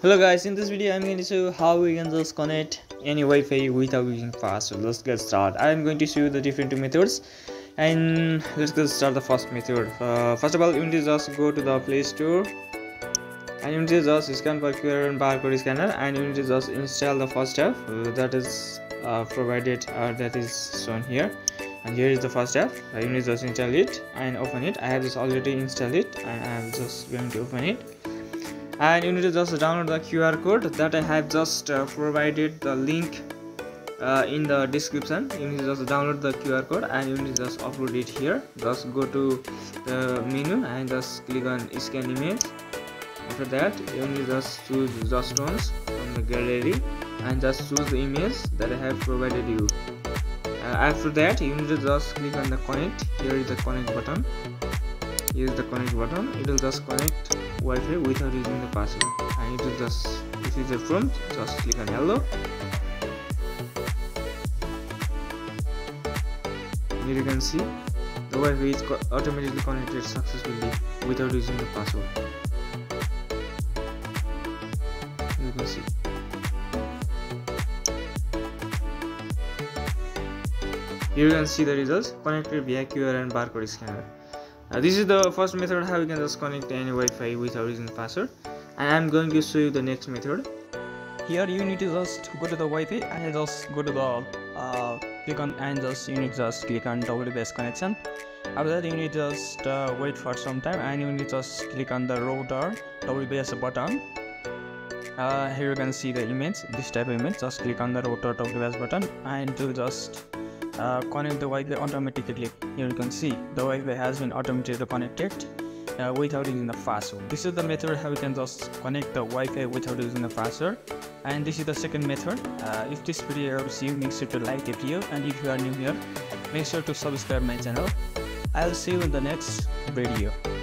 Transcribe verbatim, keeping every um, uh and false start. Hello guys, in this video I'm going to show you how we can just connect any Wi-Fi without using fast. So let's get started. I'm going to show you the different methods, and let's get start the first method. Uh, first of all, you need to just go to the Play Store, and you need to just scan for Q R and barcode scanner, and you need to just install the first app uh, that is uh, provided uh, that is shown here. And here is the first app. I need to just install it and open it. I have just already installed it, and I am just going to open it. And you need to just download the Q R code that I have just uh, provided the link uh, in the description. You need to just download the Q R code and you need to just upload it here. Just go to the menu and just click on scan image. After that, you need to just choose just once from the gallery and just choose the image that I have provided you. After that, you need to just click on the connect. Here is the connect button. Here is the connect button. It will just connect Wi-Fi without using the password. And it will just, this is the prompt. Just click on hello. Here you can see the Wi-Fi is automatically connected successfully without using the password. You can see. Here you can see the results connected via Q R and barcode scanner. Uh, this is the first method how you can just connect any Wi-Fi without using password. And I'm going to show you the next method. Here you need to just go to the Wi-Fi and just go to the uh, click on and just you need to just click on W B S connection. After that, you need to just uh, wait for some time and you need to just click on the router W B S button. Uh, here you can see the image, this type of image. Just click on the router W B S button and to just Uh, connect the Wi-Fi automatically. Here you can see the Wi-Fi has been automatically connected uh, without using the password. This is the method how you can just connect the Wi-Fi without using the password. And this is the second method. Uh, if this video helps you, make sure to like the video, and if you are new here, make sure to subscribe my channel. I'll see you in the next video.